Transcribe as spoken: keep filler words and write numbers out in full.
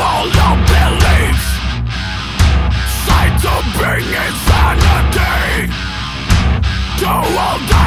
all your beliefs. Sight to being insanity. Do all the